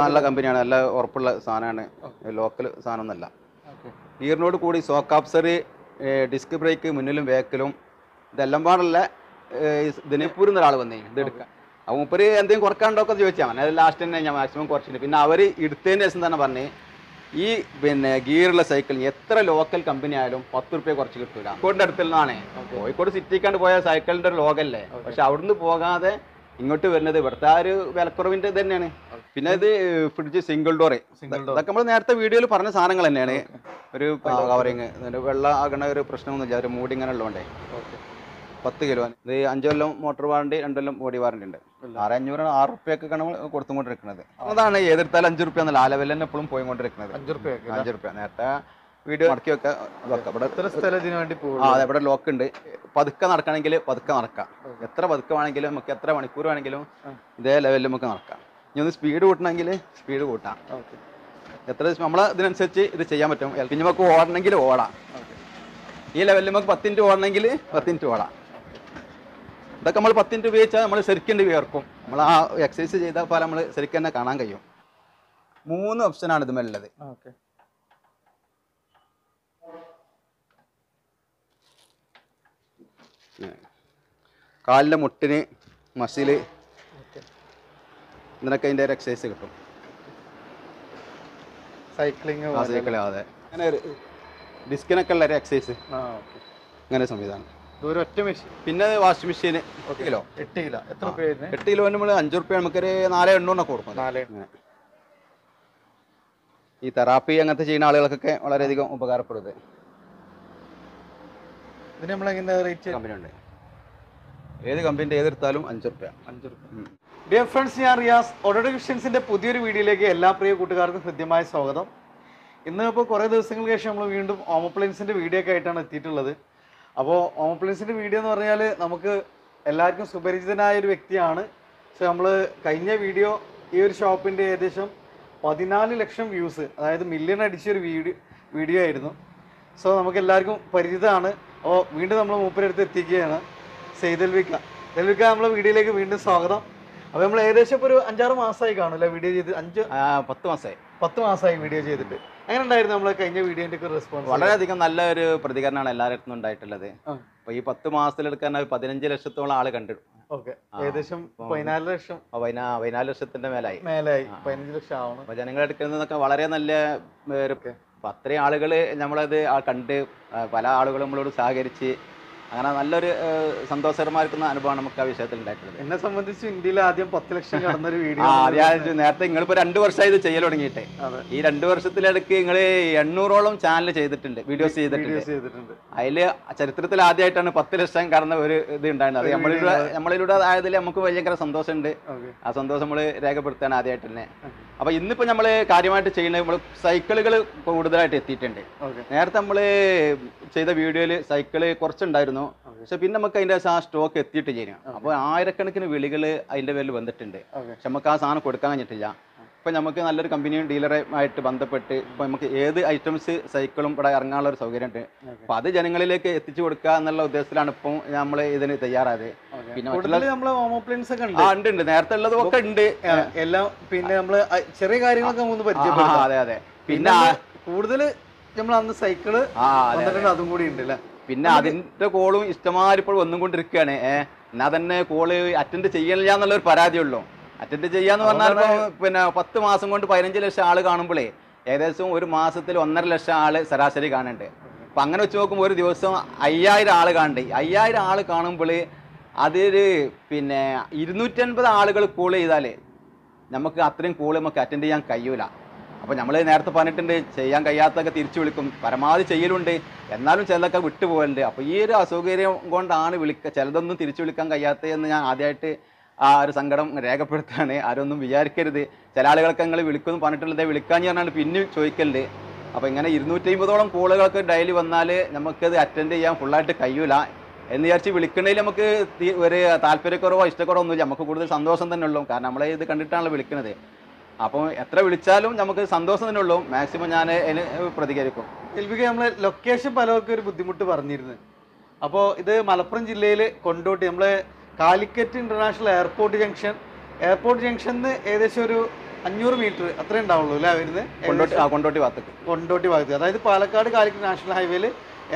നല്ല കമ്പനിയാണ്, നല്ല ഉറപ്പുള്ള സാധനമാണ്, ലോക്കൽ സാധനമൊന്നുമല്ല. ഗിയറിനോട് കൂടി സോക്കാപ്സറി, ഡിസ്ക് ബ്രേക്ക് മുന്നിലും വേക്കിലും ഇതെല്ലാം പാടുള്ള ദിനപ്പൂരിൽ നിന്ന് ഒരാൾ വന്നേ ഇതെടുക്കുക. അപ്പോൾ മുപ്പര് എന്തെങ്കിലും കുറക്കാണ്ടോക്കെ ചോദിച്ചാൽ മതി, അത് ലാസ്റ്റ് തന്നെ ഞാൻ മാക്സിമം കുറച്ചിട്ട്. പിന്നെ അവർ എടുത്തതിന് ശേഷം തന്നെ പറഞ്ഞ് ഈ പിന്നെ ഗിയറുള്ള സൈക്കിൾ എത്ര ലോക്കൽ കമ്പനി ആയാലും 10 രൂപ കുറച്ച് കിട്ടൂല. കോഴിക്കോട് അടുത്തുള്ളതാണ്, കോഴിക്കോട് സിറ്റിക്കാണ്ട് പോയ സൈക്കിളിൻ്റെ ഒരു ലോകല്ലേ, പക്ഷെ അവിടുന്ന് പോകാതെ ഇങ്ങോട്ട് വരുന്നത് ഇവിടുത്തെ ആ ഒരു വിലക്കുറവിൻ്റെ ഇത് തന്നെയാണ്. പിന്നെ ഇത് ഫ്രിഡ്ജ്, സിംഗിൾ ഡോറ്, ഇതൊക്കെ നമ്മൾ നേരത്തെ വീഡിയോയിൽ പറഞ്ഞ സാധനങ്ങൾ തന്നെയാണ്. ഒരു കവറിങ്, വെള്ളം ആകണ ഒരു പ്രശ്നമൊന്നുമില്ല, ഒരു മൂടി ഇങ്ങനെ ഉള്ളതുകൊണ്ടേ. 10 കിലോ ഇത് 5 കൊല്ലം മോട്ടോർ വാറണ്ടി, 2 കൊല്ലം ബോഡി വാറണ്ടി ഉണ്ട്. 6,500 6 രൂപയൊക്കെ നമ്മൾ കൊടുത്തുകൊണ്ടിരിക്കുന്നത്. അതാണ് ഏതെടുത്താലും 5 രൂപ എന്നുള്ള ആ ലെവലിൽ തന്നെ എപ്പോഴും പോയിക്കൊണ്ടിരിക്കുന്നത്. 5 രൂപ നേരത്തെ വീഡിയോ മടക്കിയൊക്കെ അതെ, ഇവിടെ ലോക്ക് ഉണ്ട്. പതുക്കെ നടക്കണമെങ്കിൽ പതുക്കെ നടക്കാം, എത്ര പതുക്കെ വേണമെങ്കിലും നമുക്ക്, എത്ര മണിക്കൂർ വേണമെങ്കിലും ഇതേ ലെവലിൽ നമുക്ക് നടക്കാം. ഇനി ഒന്ന് സ്പീഡ് കൂട്ടണമെങ്കിൽ സ്പീഡ് കൂട്ടാം, എത്ര നമ്മളെ ഇതിനനുസരിച്ച് ഇത് ചെയ്യാൻ പറ്റും. പിന്നെ നമുക്ക് ഓടണമെങ്കിൽ ഓടാം, ഈ ലെവലിൽ നമുക്ക് 10 മിനിറ്റ് ഓടണമെങ്കിൽ 10 മിനിറ്റ് ഓടാം. ഇതൊക്കെ നമ്മൾ 10 മിനിറ്റ് ഉപയോഗിച്ചാൽ നമ്മൾ ശരിക്കേണ്ടി വിയർക്കും. നമ്മൾ ആ എക്സസൈസ് ചെയ്താൽ പോലെ നമ്മൾ ശരിക്കും തന്നെ കാണാൻ കഴിയും. 3 ഓപ്ഷനാണ് ഇതുമേലുള്ളത്. കാലിൻ്റെ മുട്ടിന്, മസിൽ, ഇതിനൊക്കെ അതിൻ്റെ ഒരു എക്സസൈസ് കിട്ടും. സൈക്ലിംഗ്, സൈക്കിൾ, അതെ, അങ്ങനെ ഒരു ഡിസ്കിനൊക്കെ ഉള്ള ഒരു എക്സസൈസ്, അങ്ങനെ സംവിധാനം. പിന്നെ വാഷിംഗ് മെഷീന് 8 കിലോ 8 കിലോ നമ്മൾ 5 രൂപ, നമുക്കൊരു 4 എണ്ണൂറിനൊക്കെ കൊടുക്കും. ഈ തെറാപ്പി അങ്ങനത്തെ ചെയ്യുന്ന ആളുകൾക്കൊക്കെ വളരെയധികം ഉപകാരപ്പെടുന്നത്. ഏത് കമ്പനിയുടെ ഏതെടുത്താലും 5 രൂപ. ഡിയർ ഫ്രണ്ട്സ്, ഞാൻ റിയാസ്, ഓഡോ വിഷൻസിന്റെ പുതിയൊരു വീഡിയോയിലേക്ക് എല്ലാ പ്രിയ കൂട്ടുകാർക്കും ഹൃദ്യമായ സ്വാഗതം. ഇന്ന് ഇപ്പോൾ കുറേ ദിവസങ്ങൾക്ക് ശേഷം നമ്മൾ വീണ്ടും ഹോം അപ്ലയൻസിന്റെ വീഡിയോ ഒക്കെ ആയിട്ടാണ് എത്തിയിട്ടുള്ളത്. അപ്പോൾ ഹോം അപ്ലയൻസിൻ്റെ വീഡിയോ എന്ന് പറഞ്ഞാൽ നമുക്ക് എല്ലാവർക്കും സുപരിചിതനായ ഒരു വ്യക്തിയാണ്. സോ നമ്മൾ കഴിഞ്ഞ വീഡിയോ ഈ ഒരു ഷോപ്പിൻ്റെ ഏകദേശം 14 ലക്ഷം വ്യൂസ്, അതായത് മില്യൺ അടിച്ചൊരു വീഡിയോ ആയിരുന്നു. സോ നമുക്ക് എല്ലാവർക്കും പരിചിതമാണ്. അപ്പോൾ വീണ്ടും നമ്മൾ മൂപ്പരടുത്ത് എത്തിക്കുകയാണ് സെയ്തൽവിക്ക. സെയ്തൽവിക്ക, നമ്മളെ വീഡിയോയിലേക്ക് വീണ്ടും സ്വാഗതം. അപ്പോൾ നമ്മൾ ഏകദേശം ഇപ്പോൾ ഒരു 5-6 മാസമായി കാണും അല്ലേ വീഡിയോ ചെയ്ത്? 10 മാസമായി വീഡിയോ ചെയ്തിട്ട്. അങ്ങനെ ഉണ്ടായിരുന്നു നമ്മളെ കഴിഞ്ഞ വീഡിയോന്റെ ഒക്കെ റെസ്പോൺസ്? വളരെയധികം നല്ലൊരു പ്രതികരണമാണ് എല്ലാവരും ഉണ്ടായിട്ടുള്ളത്. അപ്പൊ ഈ 10 മാസത്തിലെടുക്കാൻ 15 ലക്ഷത്തോളം ആള് കണ്ടു. ഏകദേശം 14 ലക്ഷത്തിന്റെ മേലായി, 15 ലക്ഷം ആവണം ജനങ്ങൾ എടുക്കുന്നതൊക്കെ. വളരെ നല്ല ഒരു അത്രയും ആളുകള് നമ്മളത് കണ്ട് പല ആളുകളും നമ്മളോട് സഹകരിച്ച്, അങ്ങനെ നല്ലൊരു സന്തോഷകരമായിരിക്കുന്ന അനുഭവമാണ് നമുക്ക് ആ വിഷയത്തിൽ ഉണ്ടായിട്ടുള്ളത്. എന്നെ സംബന്ധിച്ച് ഇന്ത്യയിൽ ആദ്യം 10 ലക്ഷം കടന്നൊരു വീഡിയോ ആദ്യം. നേരത്തെ നിങ്ങളിപ്പോൾ 2 വർഷമായി ഇത് ചെയ്യൽ തുടങ്ങിയിട്ടേ, ഈ 2 വർഷത്തിലിടയ്ക്ക് നിങ്ങൾ 800ഓളം ചാനൽ ചെയ്തിട്ടുണ്ട്, വീഡിയോസ് ചെയ്തിട്ടുണ്ട്. അതിൽ ചരിത്രത്തിൽ ആദ്യമായിട്ടാണ് 10 ലക്ഷം കടന്ന ഒരു ഇത് ഉണ്ടായിരുന്നത്. അത് നമ്മളിലൂടെ ആയതിൽ നമുക്ക് ഭയങ്കര സന്തോഷമുണ്ട്. ആ സന്തോഷം നമ്മൾ രേഖപ്പെടുത്തുകയാണ് ആദ്യമായിട്ട് തന്നെ. അപ്പോൾ ഇന്നിപ്പോൾ നമ്മൾ കാര്യമായിട്ട് ചെയ്യുന്നത് നമ്മൾ സൈക്കിളുകൾ കൂടുതലായിട്ട് എത്തിയിട്ടുണ്ട്. നേരത്തെ നമ്മൾ ചെയ്ത വീഡിയോയിൽ സൈക്കിള് കുറച്ചുണ്ടായിരുന്നു, പക്ഷെ പിന്നെ നമുക്ക് അതിൻ്റെ ആ സ്റ്റോക്ക് എത്തിയിട്ട് ചെയ്യും. അപ്പോൾ 1000കണക്കിന് വിളികൾ അതിൻ്റെ പേരിൽ വന്നിട്ടുണ്ട്, പക്ഷെ നമുക്ക് ആ സാധനം കൊടുക്കാൻ കഴിഞ്ഞിട്ടില്ല. ഇപ്പം നമുക്ക് നല്ലൊരു കമ്പനിയും ഡീലറുമായിട്ട് ബന്ധപ്പെട്ട് ഇപ്പം നമുക്ക് ഏത് ഐറ്റംസ് സൈക്കിളും ഇവിടെ ഇറങ്ങാനുള്ള ഒരു സൗകര്യമുണ്ട്. അപ്പം അത് ജനങ്ങളിലേക്ക് എത്തിച്ചു കൊടുക്കുക എന്നുള്ള ഉദ്ദേശത്തിലാണ് ഇപ്പം നമ്മൾ ഇതിന് തയ്യാറായത്. പിന്നെ ഉണ്ട്, നേരത്തെ ഉള്ളതൊക്കെ ഉണ്ട് എല്ലാം. പിന്നെ നമ്മൾ ചെറിയ കാര്യങ്ങളൊക്കെ അതെ അതെ. പിന്നെ കൂടുതൽ നമ്മൾ അന്ന് സൈക്കിള് അതും കൂടി ഉണ്ടല്ലേ. പിന്നെ അതിൻ്റെ കോളും ഇഷ്ടമാതിരി ഇപ്പോൾ വന്നുകൊണ്ടിരിക്കുകയാണ്. എന്നാൽ തന്നെ കോള് അറ്റൻഡ് ചെയ്യണില്ല എന്നുള്ളൊരു പരാതിയുള്ളൂ. അറ്റൻഡ് ചെയ്യാന്ന് പറഞ്ഞാൽ പിന്നെ 10 മാസം കൊണ്ട് 15 ലക്ഷം ആള് കാണുമ്പോഴേ ഏകദേശം ഒരു മാസത്തിൽ 1.5 ലക്ഷം ആള് ശരാശരി കാണുന്നുണ്ട്. അപ്പം അങ്ങനെ വെച്ച് നോക്കുമ്പോൾ ഒരു ദിവസം 5000 ആള് കാണണ്ടേ. 5000 ആള് കാണുമ്പോൾ അതൊരു പിന്നെ 250 ആളുകൾ കോൾ ചെയ്താൽ നമുക്ക് അത്രയും കോൾ നമുക്ക് അറ്റൻഡ് ചെയ്യാൻ കഴിയൂല. അപ്പോൾ നമ്മൾ നേരത്തെ പറഞ്ഞിട്ടുണ്ട്, ചെയ്യാൻ കഴിയാത്തൊക്കെ തിരിച്ചു വിളിക്കും, പരമാവധി ചെയ്യലുണ്ട്. എന്നാലും ചിലതൊക്കെ വിട്ടുപോകലുണ്ട്. അപ്പോൾ ഈ ഒരു അസൗകര്യം കൊണ്ടാണ് ചിലതൊന്നും തിരിച്ചു വിളിക്കാൻ കഴിയാത്തതെന്ന് ഞാൻ ആദ്യമായിട്ട് ആ ഒരു സങ്കടം രേഖപ്പെടുത്തുകയാണ്. ആരൊന്നും വിചാരിക്കരുത്, ചില ആളുകളൊക്കെ ഞങ്ങൾ വിളിക്കുമെന്ന് പറഞ്ഞിട്ടുള്ളത് വിളിക്കാഞ്ഞ് പറഞ്ഞാണ് പിന്നെ ചോദിക്കലുണ്ട്. അപ്പോൾ ഇങ്ങനെ 250ഓളം കോളുകളൊക്കെ ഡെയിലി വന്നാൽ നമുക്കത് അറ്റൻഡ് ചെയ്യാൻ ഫുള്ളായിട്ട് കഴിയൂല എന്ന് വിചാരിച്ച് വിളിക്കണേൽ നമുക്ക് ഒരു താല്പര്യക്കുറവോ ഇഷ്ടക്കുറവോ ഒന്നുമില്ല, നമുക്ക് കൂടുതൽ സന്തോഷം തന്നെ ഉള്ളൂ. കാരണം നമ്മളെ ഇത് കണ്ടിട്ടാണല്ലോ വിളിക്കുന്നത്. അപ്പോൾ എത്ര വിളിച്ചാലും നമുക്ക് സന്തോഷം തന്നെ ഉള്ളൂ. മാക്സിമം ഞാൻ അതിന് പ്രതികരിക്കും. എൽബിക്ക്, നമ്മൾ ലൊക്കേഷൻ പലർക്കും ഒരു ബുദ്ധിമുട്ട് പറഞ്ഞിരുന്നു. അപ്പോൾ ഇത് മലപ്പുറം ജില്ലയിൽ കൊണ്ടോട്ടി, നമ്മളെ കാലിക്കറ്റ് ഇന്റർനാഷണൽ എയർപോർട്ട് ജംഗ്ഷൻ, ഏകദേശം ഒരു 500 മീറ്റർ അത്രേ ഉണ്ടാവുള്ളൂ അല്ലേ വരുന്നത് കൊണ്ടോട്ടി ഭാഗത്ത് അതായത് പാലക്കാട് കാലിക്കറ്റ് നാഷണൽ ഹൈവേയിൽ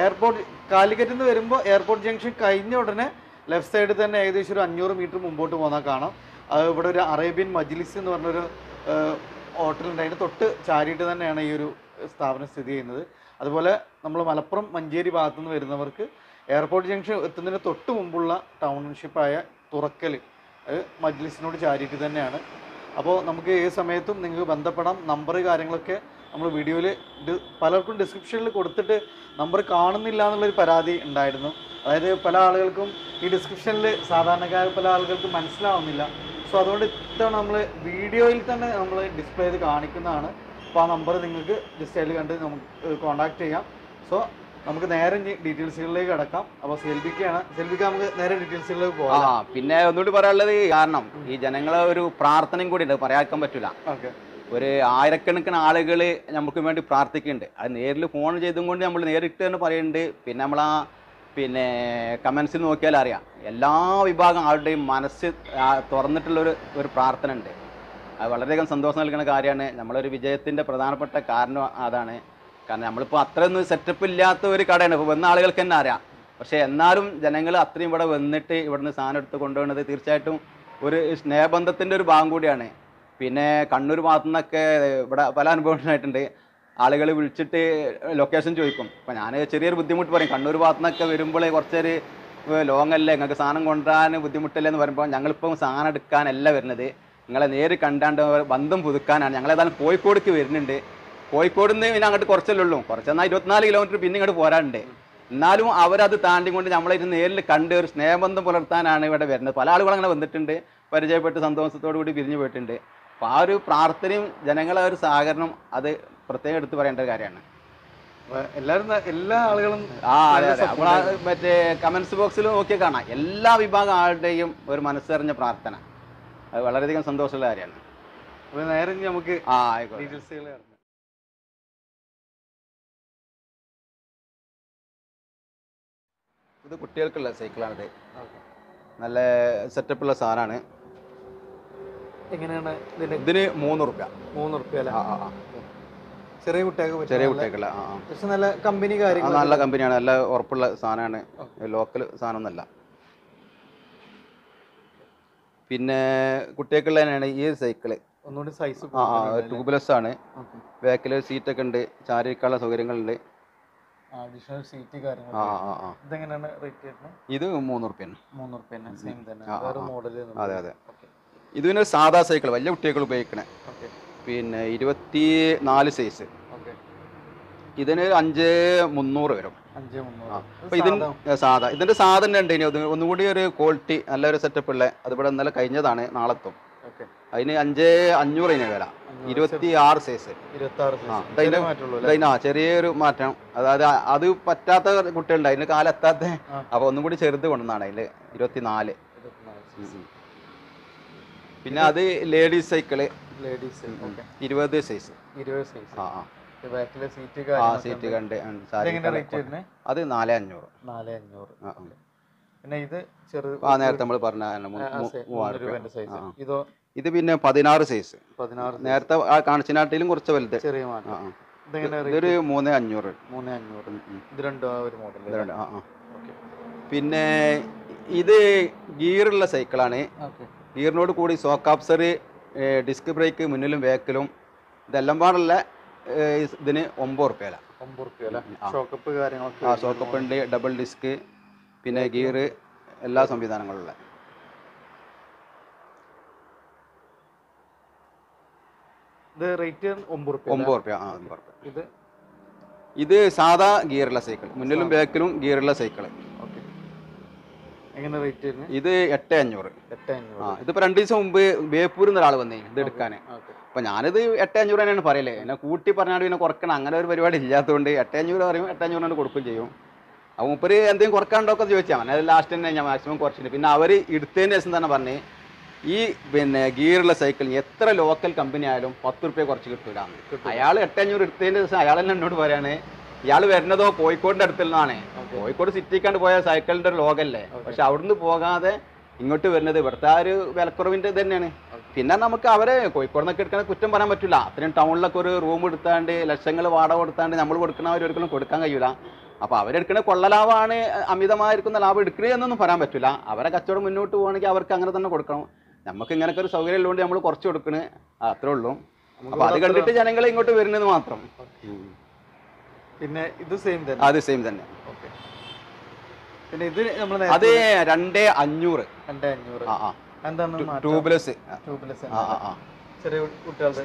എയർപോർട്ട് കാലിക്കറ്റിൽ നിന്ന് വരുമ്പോൾ എയർപോർട്ട് ജംഗ്ഷൻ കഴിഞ്ഞ ഉടനെ ലെഫ്റ്റ് സൈഡിൽ തന്നെ ഏകദേശം ഒരു 500 മീറ്റർ മുമ്പോട്ട് പോകുന്ന കാണാം. അത് ഇവിടെ ഒരു അറേബ്യൻ മജ്ലിസ് എന്ന് പറഞ്ഞൊരു ഹോട്ടലുണ്ട്, അതിൻ്റെ തൊട്ട് ചാരിയിട്ട് തന്നെയാണ് ഈ ഒരു സ്ഥാപനം സ്ഥിതി ചെയ്യുന്നത്. അതുപോലെ നമ്മൾ മലപ്പുറം മഞ്ചേരി ഭാഗത്തു നിന്ന് വരുന്നവർക്ക് എയർപോർട്ട് ജംഗ്ഷൻ എത്തുന്നതിന് തൊട്ട് മുമ്പുള്ള ടൗൺഷിപ്പായ തുറക്കൽ അത് മജ്ലിസിനോട് ചാരിയിട്ട് തന്നെയാണ്. അപ്പോൾ നമുക്ക് ഏത് സമയത്തും നിങ്ങൾക്ക് ബന്ധപ്പെടാം. നമ്പർ കാര്യങ്ങളൊക്കെ നമ്മൾ വീഡിയോയിൽ പലർക്കും ഡിസ്ക്രിപ്ഷനിൽ കൊടുത്തിട്ട് നമ്പർ കാണുന്നില്ല എന്നുള്ളൊരു പരാതി ഉണ്ടായിരുന്നു. അതായത് പല ആളുകൾക്കും ഈ ഡിസ്ക്രിപ്ഷനിൽ സാധാരണക്കാർ പല ആളുകൾക്കും മനസ്സിലാവുന്നില്ല. സോ അതുകൊണ്ട് ഇത്തവണ നമ്മൾ വീഡിയോയിൽ തന്നെ നമ്മൾ ഡിസ്പ്ലേ ചെയ്ത് കാണിക്കുന്നതാണ്. അപ്പോൾ ആ നമ്പർ നിങ്ങൾക്ക് ഡിസ്പ്ലേയിൽ കണ്ട് നമുക്ക് കോൺടാക്ട് ചെയ്യാം. സോ നമുക്ക് നേരെ ഡീറ്റെയിൽസുകളിലേക്ക് കിടക്കാം. അപ്പോൾ സെൽബിക്ക് നമുക്ക് നേരെ ഡീറ്റെയിൽസുകളിലേക്ക് പോകാം. പിന്നെ ഒന്നുകൂടി പറയാനുള്ളത്, കാരണം ഈ ജനങ്ങളെ ഒരു പ്രാർത്ഥനയും കൂടി ഉണ്ട്, പറയാക്കാൻ പറ്റില്ല. ഒരു 1000 കണക്കിന് ആളുകൾ നമുക്ക് വേണ്ടി പ്രാർത്ഥിക്കുന്നുണ്ട്. അത് നേരിൽ ഫോൺ ചെയ്തും കൊണ്ട് നമ്മൾ നേരിട്ട് തന്നെ പറയുന്നുണ്ട്. പിന്നെ നമ്മളാ കമൻസിൽ നോക്കിയാൽ അറിയാം, എല്ലാ വിഭാഗം ആളുടെയും മനസ്സ് തുറന്നിട്ടുള്ളൊരു പ്രാർത്ഥന ഉണ്ട്. അത് വളരെയധികം സന്തോഷം നൽകുന്ന കാര്യമാണ്. നമ്മളൊരു വിജയത്തിൻ്റെ പ്രധാനപ്പെട്ട കാരണം അതാണ്. കാരണം നമ്മളിപ്പോൾ അത്രയൊന്നും സെറ്റപ്പ് ഇല്ലാത്ത ഒരു കടയാണ്, ഇപ്പോൾ വന്ന ആളുകൾക്ക് തന്നെ അറിയാം. പക്ഷേ എന്നാലും ജനങ്ങൾ അത്രയും ഇവിടെ വന്നിട്ട് ഇവിടുന്ന് സാധനം എടുത്ത് കൊണ്ടുപോകുന്നത് തീർച്ചയായിട്ടും ഒരു സ്നേഹബന്ധത്തിൻ്റെ ഒരു ഭാഗം കൂടിയാണ്. പിന്നെ കണ്ണൂർ ഭാഗത്തു നിന്നൊക്കെ ഇവിടെ പല അനുഭവങ്ങളായിട്ടുണ്ട്. ആളുകൾ വിളിച്ചിട്ട് ലൊക്കേഷൻ ചോദിക്കും. അപ്പോൾ ഞാൻ ചെറിയൊരു ബുദ്ധിമുട്ട് പറയും, കണ്ണൂർ ഭാഗത്തു നിന്നൊക്കെ വരുമ്പോഴേ കുറച്ചൊരു ലോങ് അല്ലേ, നിങ്ങൾക്ക് സാധനം കൊണ്ടുവരാൻ ബുദ്ധിമുട്ടല്ലേ എന്ന് പറയുമ്പോൾ ഞങ്ങളിപ്പം സാധനം എടുക്കാനല്ല വരുന്നത്, നിങ്ങളെ നേരിൽ കണ്ടാണ്ട് ബന്ധം പുതുക്കാനാണ്. ഞങ്ങളേതായാലും കോഴിക്കോടേക്ക് വരുന്നുണ്ട്. കോഴിക്കോട് നിന്ന് പിന്നെ അങ്ങോട്ട് കുറച്ചല്ലേ ഉള്ളൂ, കുറച്ചെന്നാൽ 24 കിലോമീറ്റർ പിന്നെ ഇങ്ങോട്ട് പോരാനുണ്ട്. എന്നാലും അവരത് താണ്ടി കൊണ്ട് നമ്മളൊരു നേരിൽ കണ്ട് ഒരു സ്നേഹബന്ധം പുലർത്താനാണ് ഇവിടെ വരുന്നത്. പല ആളുകൾ അങ്ങനെ വന്നിട്ടുണ്ട്, പരിചയപ്പെട്ട് സന്തോഷത്തോടു കൂടി പിരിഞ്ഞു പോയിട്ടുണ്ട്. അപ്പോൾ ആ ഒരു പ്രാർത്ഥനയും ജനങ്ങളെ ഒരു സഹകരണം അത് പ്രത്യേകം എടുത്ത് പറയേണ്ട ഒരു കാര്യമാണ്. എല്ലാവരും എല്ലാ ആളുകളും മറ്റേ കമൻസ് ബോക്സിൽ നോക്കിയാൽ കാണാം എല്ലാ വിഭാഗം ആളുടെയും ഒരു മനസ്സറിഞ്ഞ പ്രാർത്ഥന. അത് വളരെയധികം സന്തോഷമുള്ള കാര്യമാണ്. അപ്പോൾ നേരെ നമുക്ക് ഡീറ്റെയിൽസുകൾ ഇത് കുട്ടികൾക്കുള്ള സൈക്കിളാണിത്. നല്ല സെറ്റപ്പുള്ള സാധനമാണ്. എങ്ങനെയാണ് ഇതിന്? 3 റുപ്യ. ചെറിയ കുട്ടികൾക്കുള്ള നല്ല കമ്പനിയാണ്, നല്ല ഉറപ്പുള്ള സാധനമാണ്, ലോക്കൽ സാധനമൊന്നുമല്ല. പിന്നെ കുട്ടികൾക്കുള്ള തന്നെയാണ് ഈ സൈക്കിള്. ട്യൂബ്ലെസ് ആണ്, ബാക്കിൽ സീറ്റൊക്കെ ഉണ്ട്, ചാരി ഇരിക്കാനുള്ള സൗകര്യങ്ങളുണ്ട്. ഇത് 3 റുപ്യ. ഇത് പിന്നെ സാധാ സൈക്കിൾ, വലിയ കുട്ടികൾ ഉപയോഗിക്കണേ. പിന്നെ 24 സൈസ്. ഇതിന് 5,300 വരും. അപ്പൊ ഇതിന് സാധാ തന്നെ ഉണ്ട്. ഇനി ഒന്നുകൂടി ഒരു ക്വാളിറ്റി നല്ലൊരു സെറ്റപ്പ് ഉള്ള അതിവിടെ ഇന്നലെ കഴിഞ്ഞതാണ്, നാളത്തും അതിന് 5,500 അതിന് വില. 26 സൈസ്. ചെറിയൊരു മാറ്റം, അതായത് അത് പറ്റാത്ത കുട്ടികളുണ്ട്, അതിന് കാലെത്താത്ത. അപ്പൊ ഒന്നും കൂടി ചെറുത് കൊണ്ടുവന്നാണ് അതില് 24. പിന്നെ അത് ലേഡീസ് സൈക്കിള് 20 സൈസ്. സീറ്റ് കണ്ട് അത് 4,500. പിന്നെ ഇത് നേരത്തെ നമ്മൾ പറഞ്ഞ ഇത് പിന്നെ 16 സൈസ്. നേരത്തെ കാണിച്ചിനാട്ടിലും കുറച്ച് വലുത്, ഇതൊരു 3,500. പിന്നെ ഇത് ഗിയറുള്ള സൈക്കിളാണ്. ഗിയറിനോട് കൂടി സോക്കാപ്സർ, ഡിസ്ക് ബ്രേക്ക് മുന്നിലും ബാക്കിലും, ഇതെല്ലാം പാടുള്ള ഇതിന് 9 റുപ്യ. ഷോക്കപ്പ് ഉണ്ട്, ഡബിൾ ഡിസ്ക്, പിന്നെ ഗിയർ, എല്ലാ സംവിധാനങ്ങളുള്ള. ഇത് സാധാ ഗിയറുള്ള സൈക്കിൾ, മുന്നിലും ബാക്കിലും ഗിയറുള്ള സൈക്കിള്. ഇത് 8,500. ഇതിപ്പോ 2 ദിവസം മുമ്പ് ബേപ്പൂരിൽ നിന്ന് ഒരാൾ വന്നേ ഇത് എടുക്കാന്. അപ്പൊ ഞാനിത് 8,500 തന്നെയാണ് പറയല്ലേ, എന്നെ കൂട്ടി പറഞ്ഞാൽ പിന്നെ കുറക്കണം, അങ്ങനെ ഒരു പരിപാടി ഇല്ലാത്തതുകൊണ്ട് 8,500 പറയും, 8,500 കൊടുക്കുകയും ചെയ്യും. അപ്പൊ മുപ്പര് എന്തെങ്കിലും കുറക്കാണ്ടോക്കെ ചോദിച്ചാൽ അങ്ങനെ ലാസ്റ്റ് തന്നെ ഞാൻ മാക്സിമം കുറച്ചിട്ട്. പിന്നെ അവര് എടുത്തതിന് ശേഷം തന്നെ പറഞ്ഞേ, ഈ പിന്നെ ഗിയറുള്ള സൈക്കിളിന് എത്ര ലോക്കൽ കമ്പനി ആയാലും 10 റുപ്യ കുറച്ച് കിട്ടൂല. അയാൾ 8,500 എടുത്തതിന് ശേഷം അയാൾ തന്നെ എന്നോട് പറയാണ്, ഇയാൾ വരുന്നതോ കോഴിക്കോടിൻ്റെ അടുത്തിൽ നിന്നാണ്. കോഴിക്കോട് സിറ്റിക്കാണ്ട് പോയാൽ സൈക്കിളിൻ്റെ ഒരു ലോകല്ലേ, പക്ഷെ അവിടുന്ന് പോകാതെ ഇങ്ങോട്ട് വരുന്നത് ഇവിടുത്തെ ആ ഒരു വിലക്കുറവിൻ്റെ തന്നെയാണ്. പിന്നെ നമുക്ക് അവരെ കോഴിക്കോടിനൊക്കെ എടുക്കണ കുറ്റം പറയാൻ പറ്റില്ല. അത്രയും ടൗണിലൊക്കെ ഒരു റൂം എടുത്താണ്ട് ലക്ഷങ്ങൾ വാടക കൊടുത്താണ്ട് നമ്മൾ കൊടുക്കണവരൊരിക്കലും കൊടുക്കാൻ കഴിയില്ല. അപ്പോൾ അവരെടുക്കണ കൊള്ള ലാഭമാണ്, അമിതമായിരിക്കുന്ന ലാഭം എടുക്കുക എന്നൊന്നും പറയാൻ പറ്റില്ല. അവരെ കച്ചവടം മുന്നോട്ട് പോകണമെങ്കിൽ അവർക്ക് അങ്ങനെ തന്നെ കൊടുക്കണം. നമുക്ക് ഇങ്ങനൊക്കെ ഒരു സൗകര്യം ഉള്ളതുകൊണ്ട് നമ്മൾ കുറച്ച് കൊടുക്കണേ, അത്രേ ഉള്ളൂ. അപ്പോൾ അത് കണ്ടിട്ട് ജനങ്ങൾ ഇങ്ങോട്ട് വരുന്നത് മാത്രം. പിന്നെ ഇത് സെയിം തന്നെ, അത് സെയിം തന്നെ. പിന്നെ ഇത് നമ്മൾ അത് 2500 ട്യൂബ്ലെസ്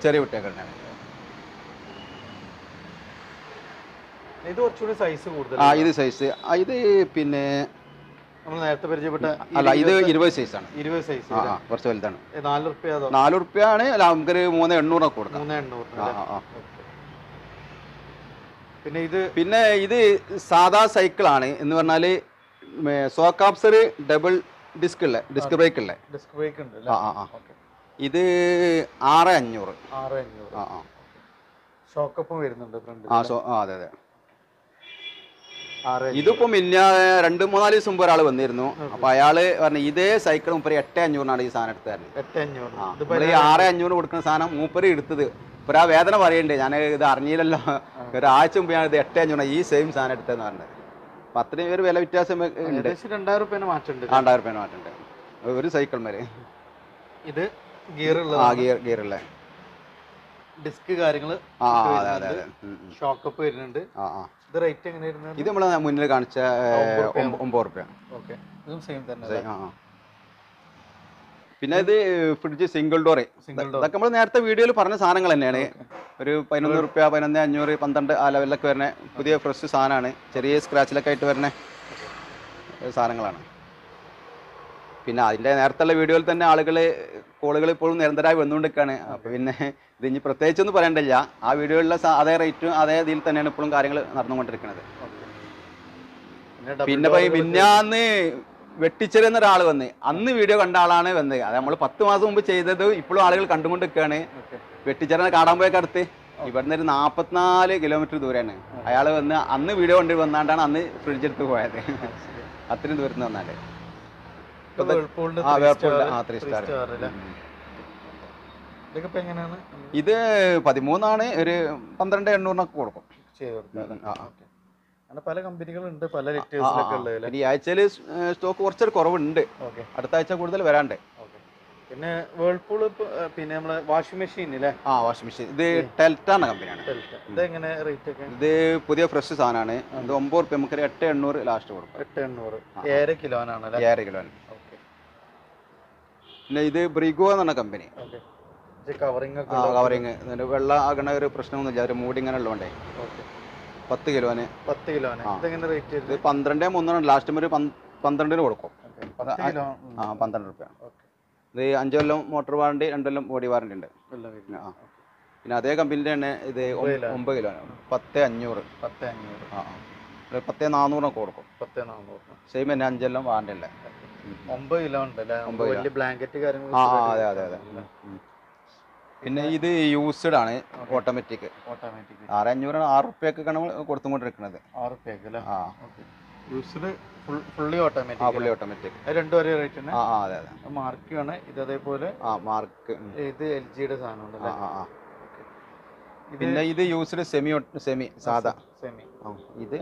ചെറിയ കുട്ടികളുടെ ഇത് കുറച്ചുകൂടി സൈസ് കൂടുതൽ. ഇത് സൈസ് ഇത് പിന്നെ നമ്മൾ നേരത്തെ പരിചയപ്പെട്ട അല്ല, ഇത് 20 സൈസാണ്. 20 സൈസ് കുറച്ച് വലുതാണ്. 4 രൂപയാണ് നമുക്കൊരു 3800 കൊടുക്കാം. 3800. പിന്നെ ഇത് സാധാ സൈക്കിളാണ് എന്ന് പറഞ്ഞാൽ സോക്കാപ്സർ ഡബിൾ ഡിസ്ക് ഉള്ള ഡിസ്ക് ബ്രേക്ക് ഉണ്ട്. ഇത് 6500. ഷോക്കപ്പം വരുന്നുണ്ട് ഫ്രണ്ട്. അതെ അതെ. ഇതിപ്പോ പിന്നെ 2-3-4 ദിവസം മുമ്പ് ഒരാൾ വന്നിരുന്നു. അപ്പൊ അയാള് പറഞ്ഞു ഇതേ സൈക്കിൾ മൂപ്പര് 8500 ഈ സാധനം എടുത്തായിരുന്നു. 6500 കൊടുക്കുന്ന സാധനം മൂപ്പര് എടുത്തത്. ഇപ്പൊ ആ വേദന പറയണ്ടേ, ഞാൻ ഇത് അറിഞ്ഞില്ലല്ലോ, ഒരാഴ്ച മുമ്പ് ഞാൻ ഇത് 8500 ഈ സെയിം സാധനം എടുത്തെന്ന് പറഞ്ഞത്. അപ്പൊ അത്രയും ഒരു വില വ്യത്യാസം ഉണ്ട്. 2000 രൂപേനെ മാറ്റുണ്ട് ഒരു സൈക്കിൾ വരെ. ഇത് ഗിയറുള്ള ഡിസ്ക് കാര്യങ്ങൾ ഷോക്കപ്പ് വരുന്നുണ്ട്. ഇത് റേറ്റ് എങ്ങനെയായിരുന്നു? ഇത് നമ്മള് മുന്നിൽ കാണിച്ച 9 രൂപയാണ്. പിന്നെ ഇത് ഫ്രിഡ്ജ് സിംഗിൾ ഡോർ. ഇതൊക്കെ നമ്മൾ നേരത്തെ വീഡിയോയിൽ പറഞ്ഞ സാധനങ്ങൾ തന്നെയാണ്. ഒരു 1100 രൂപ, 1500, 1200, ആ ലെവലിലൊക്കെ വരുന്ന പുതിയ ഫ്രഷ് സാധനമാണ്. ചെറിയ സ്ക്രാച്ചിലൊക്കെ ആയിട്ട് വരുന്ന സാധനങ്ങളാണ്. പിന്നെ അതിൻ്റെ നേരത്തുള്ള വീഡിയോയിൽ തന്നെ കോളുകൾ ഇപ്പോഴും നിരന്തരമായി വന്നുകൊണ്ടിരിക്കുകയാണ്. അപ്പോൾ പിന്നെ ഇത് ഇനി പ്രത്യേകിച്ചൊന്നും പറയേണ്ടില്ല. ആ വീഡിയോയിലുള്ള അതേ റേറ്റും അതേ ഇതിൽ തന്നെയാണ് ഇപ്പോഴും കാര്യങ്ങൾ നടന്നുകൊണ്ടിരിക്കുന്നത്. പിന്നെ മിന്നാന്ന് വെട്ടിച്ചെറിയുന്ന ഒരാൾ വന്ന് അന്ന് വീഡിയോ കണ്ട ആളാണ് വന്നത്. അത് നമ്മൾ 10 മാസം മുമ്പ് ചെയ്തത് ഇപ്പോഴും ആളുകൾ കണ്ടുകൊണ്ടിരിക്കുകയാണ്. വെട്ടിച്ചെറിനെ കാണാൻ പോയക്കടുത്ത് ഇവിടുന്ന് ഒരു 44 കിലോമീറ്റർ ദൂരമാണ്. അയാൾ വന്ന് അന്ന് വീഡിയോ കണ്ടു വന്നാണ്ടാണ് അന്ന് ഫ്രിഡ്ജ് എടുത്ത് പോയത്. അത്രയും ദൂരത്ത് വന്നാണ്ട്. ഇത് 13 ആണ്, ഒരു 1200 കൊടുക്കും. പല കമ്പനികളുണ്ട്, പല ഈ ആഴ്ചയിൽ സ്റ്റോക്ക് കുറച്ചൊരു കുറവുണ്ട്. അടുത്ത ആഴ്ച കൂടുതൽ വരാണ്ട്. പിന്നെ വേൾപൂൾ, പിന്നെ നമ്മളെ വാഷിംഗ് മെഷീൻ അല്ലേ? വാഷിംഗ് മെഷീൻ ഇത് ടെൽറ്റ എന്ന കമ്പനിയാണ്. ഇത് പുതിയ ഫ്രഷ് സാധനമാണ്. ഇത് 9 രൂപ, നമുക്ക് 8800 ലാസ്റ്റ് കൊടുക്കും. 8800 7 കിലോ. പിന്നെ ഇത് ബ്രിഗോ എന്ന കമ്പനി. കവറിങ് വെള്ളം ആകണ ഒരു പ്രശ്നമൊന്നുമില്ല, ഒരു മൂടിങ്ങനെ ഉള്ളതുകൊണ്ടേ. 10 കിലോന് ഇത് 12-3 ലാസ്റ്റ് ഒരു 12-ന് കൊടുക്കും. 12 രൂപയാണ്. ഇത് 5 കൊല്ലം മോട്ടോർ വാറണ്ടി, 2 കൊല്ലം ബോഡി വാറണ്ടി ഉണ്ട്. പിന്നെ അതേ കമ്പനിയുടെ തന്നെ ഇത് 9 കിലോന് 10,500 10,400 കൊടുക്കും. സെയിം തന്നെ, 5 കൊല്ലം വാറണ്ടി ഉണ്ട്. 9 കിലോ അതെ. പിന്നെ ഇത് യൂസ്ഡ് ആണ്, ഓട്ടോമാറ്റിക് 6500 6 രൂപയ്ക്കൊക്കെ നമ്മൾ കൊടുത്തുകൊണ്ടിരിക്കുന്നത്. 6 രൂപ പിന്നെ ഇത് യൂസ്ഡ് സെമി സാധാ. ഇത്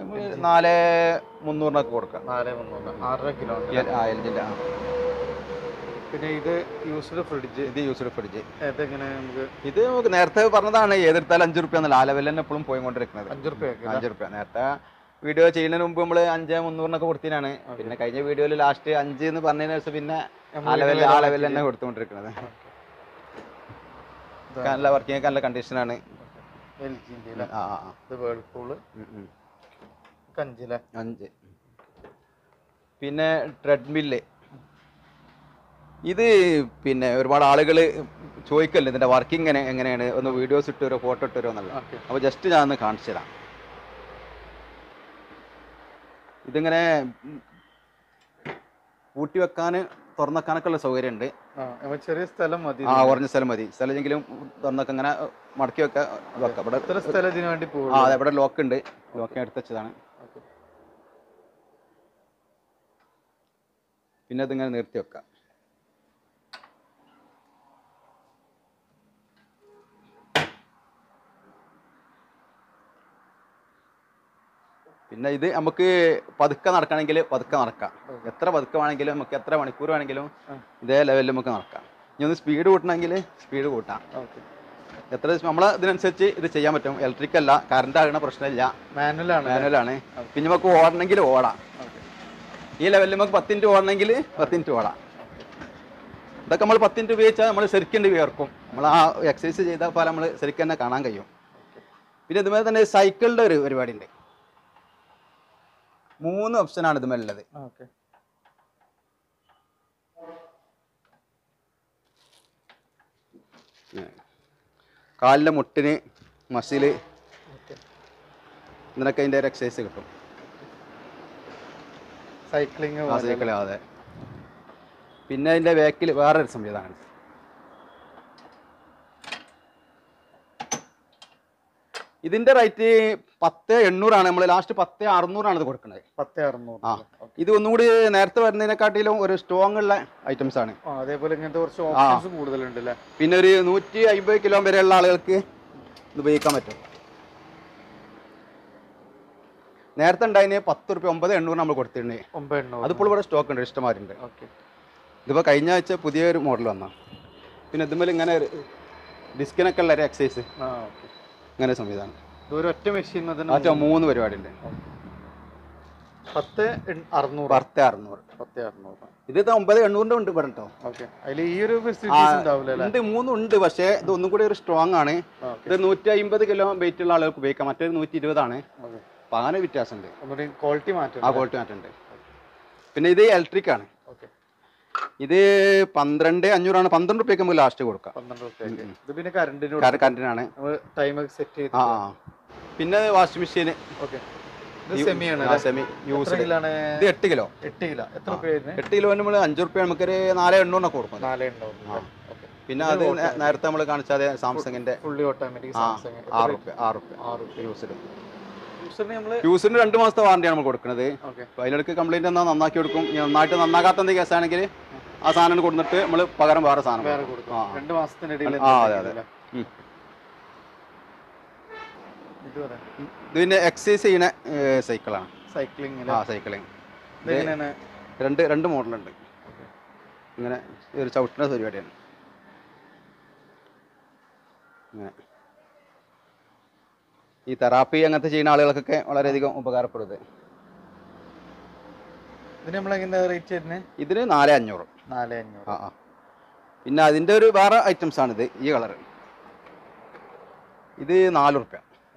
4-300 കൊടുക്കാം. 6 കിലോ. പിന്നെ ഇത് യൂസ്ഡ് ഫ്രിഡ്ജ് ഇത് നമുക്ക് നേരത്തെ പറഞ്ഞതാണ്, ഏതെടുത്താലും 5 രൂപയെന്നല്ല. ആ ലെവലിൽ തന്നെ എപ്പോഴും പോയിക്കൊണ്ടിരിക്കുന്നത്. 5 രൂപ നേരത്തെ വീഡിയോ ചെയ്യുന്നതിന് മുമ്പ് നമ്മൾ 5-300 കൊടുത്തിനാണ്. പിന്നെ കഴിഞ്ഞ വീഡിയോയിൽ ലാസ്റ്റ് 5 എന്ന് പറഞ്ഞതിന് ശേഷം പിന്നെ ആ ലെവലിൽ തന്നെ കൊടുത്തുകൊണ്ടിരിക്കുന്നത്. നല്ല വർക്കിംഗ്, നല്ല കണ്ടീഷനാണ്. പിന്നെ ട്രെഡ്മില്ല് ഇത് പിന്നെ ഒരുപാട് ആളുകൾ ചോദിക്കല്ലേ ഇതിൻ്റെ വർക്കിംഗ് എങ്ങനെയാണ്, ഒന്ന് വീഡിയോസ് ഇട്ട് വരുമോ, ഫോട്ടോ ഇട്ട് വരുമോ എന്നല്ല. അപ്പോൾ ജസ്റ്റ് ഞാൻ ഒന്ന് കാണിച്ചു തരാം. ഇതിങ്ങനെ കൂട്ടി വെക്കാൻ തുറന്നക്കാനൊക്കെ ഉള്ള സൗകര്യം ഉണ്ട്. ചെറിയ സ്ഥലം മതി. കുറഞ്ഞ സ്ഥലം മതി. സ്ഥലമെങ്കിലും തുറന്നൊക്കെ ഇങ്ങനെ മടക്കി വെക്കാം. ഇവിടെ ലോക്ക് ഉണ്ട്. ലോക്ക് എടുത്ത് വെച്ചതാണ്. പിന്നെ അതിങ്ങനെ നിർത്തി വെക്കാം. പിന്നെ ഇത് നമുക്ക് പതുക്കെ നടക്കണമെങ്കിൽ പതുക്കെ നടക്കാം, എത്ര പതുക്കെ വേണമെങ്കിലും നമുക്ക് എത്ര മണിക്കൂർ വേണമെങ്കിലും ഇതേ ലെവലിൽ നമുക്ക് നടക്കാം. ഇനി ഒന്ന് സ്പീഡ് കൂട്ടണമെങ്കിൽ സ്പീഡ് കൂട്ടാം. എത്ര നമ്മൾ ഇതിനനുസരിച്ച് ഇത് ചെയ്യാൻ പറ്റും. ഇലക്ട്രിക് അല്ല, കറണ്ട് ആകുന്ന പ്രശ്നമില്ല, മാനുവലാണ്. പിന്നെ നമുക്ക് ഓടണമെങ്കിൽ ഓടാം. ഈ ലെവലിൽ നമുക്ക് 10 മിനിറ്റ് ഓടണമെങ്കിൽ 10 മിനിറ്റ് ഓടാം. ഇതൊക്കെ നമ്മൾ 10 മിനിറ്റ് ഉപയോഗിച്ചാൽ നമ്മൾ ശരിക്കേണ്ടി വിയർക്കും. നമ്മൾ ആ എക്സസൈസ് ചെയ്താൽ പോലെ നമ്മൾ ശരിക്കും തന്നെ കാണാൻ കഴിയും. പിന്നെ ഇതുപോലെ തന്നെ സൈക്കിളിൻ്റെ ഒരു പരിപാടി ഉണ്ട്. 3 ഓപ്ഷനാണ് ഇതുമേൽ ഉള്ളത്. കാലിലെ മുട്ടിന് മസില് ഇതിനൊക്കെ അതിൻ്റെ ഒരു എക്സസൈസ് കിട്ടും. സൈക്ലിങ് അതെ. പിന്നെ അതിൻ്റെ ബാക്കിൽ വേറൊരു സംവിധാനമാണ്. ഇതിൻ്റെ റേറ്റ് 10,800 ആണ്. നമ്മൾ ലാസ്റ്റ് 10,600 ആണ് ഇത് കൊടുക്കുന്നത്. 10,600 ആ. ഇത് ഒന്നുകൂടി നേരത്തെ വരുന്നതിനെക്കാട്ടിലും ഒരു സ്ട്രോങ് ഉള്ള ഐറ്റംസ് ആണ്. അതേപോലെ ഇങ്ങനത്തെ കുറച്ച് ഓപ്ഷൻസ് കൂടുതലുണ്ടല്ലേ. പിന്നെ ഒരു 150 കിലോ വരെയുള്ള ആളുകൾക്ക് ഇത് ഉപയോഗിക്കാൻ പറ്റും. നേരത്തെ ഉണ്ടായതിന് 10 രൂപ 9,800 നമ്മൾ കൊടുത്തിട്ടുണ്ട്. അതിപ്പോൾ ഇവിടെ സ്റ്റോക്ക് ഉണ്ട്, ഇഷ്ടമാരുണ്ട്. ഇതിപ്പോൾ കഴിഞ്ഞ ആഴ്ച പുതിയൊരു മോഡൽ വന്നാൽ. പിന്നെ ഇതുമേൽ ഇങ്ങനെ ഒരു ഡിസ്കിനൊക്കെ ഉള്ള ഒരു എക്സസൈസ് അങ്ങനെ സംവിധാനം. ഒറ്റ മെഷീൻ മറ്റോ 3 പരിപാടി ഉണ്ട്. 10,600 ഇത് 9,800 ഉണ്ട് ഇവിടെ കേട്ടോ. രണ്ട് 3 ഉണ്ട്, പക്ഷേ ഇത് ഒന്നും കൂടി ഒരു സ്ട്രോങ് ആണ്. ഇത് 150 കിലോ വെയിറ്റ് ഉള്ള ആളുകൾക്ക് ഉപയോഗിക്കാം. മറ്റൊരു 120 ആണ്. അപ്പം അങ്ങനെ വ്യത്യാസമുണ്ട്, ക്വാളിറ്റി മാറ്റം. ആ ക്വാളിറ്റി മാറ്റമുണ്ട്. പിന്നെ ഇത് ഇലക്ട്രിക് ആണ്. ഇത് 12,500 ആണ്. 12 രൂപയ്ക്ക് നമുക്ക് ലാസ്റ്റ് കൊടുക്കാം. 12 രൂപയ്ക്കാണ്. ആ പിന്നെ വാഷിംഗ് മെഷീൻ ഇത് 8 കിലോ നമ്മൾ 5 രൂപ നമുക്കൊരു 4,800 കൊടുക്കും. പിന്നെ അത് നേരത്തെ നമ്മൾ കാണിച്ചാൽ സാംസങ്ങിന്റെ 6 രൂപ. യൂസിന് 2 മാസത്തെ വാറണ്ടിയാണ് നമ്മൾ കൊടുക്കുന്നത്. അതിലെടുക്ക് കംപ്ലൈന്റ് എന്നാൽ നന്നാക്കി കൊടുക്കും. നന്നായിട്ട് നന്നാക്കാത്ത എന്തെങ്കിലും കേസാണെങ്കിൽ ആ സാധനം കൊടുത്തിട്ട് നമ്മൾ പകരം വേറെ സാധനം. ഇതിന്റെ എക്സസൈസ് ചെയ്യുന്ന സൈക്കിളാണ്. സൈക്ലിംഗ് രണ്ട് മോഡലുണ്ട്. ഇങ്ങനെ ഒരു ചവിട്ടുന്ന പരിപാടിയാണ്. ഈ തെറാപ്പി അങ്ങനത്തെ ചെയ്യുന്ന ആളുകൾക്കൊക്കെ വളരെയധികം ഉപകാരപ്പെടുന്നത്. ഇതിന് 4,500. ആ ആ. പിന്നെ അതിൻ്റെ ഒരു വേറെ ഐറ്റംസ് ആണിത്. ഈ കളർ ഇത് 4 രൂപ.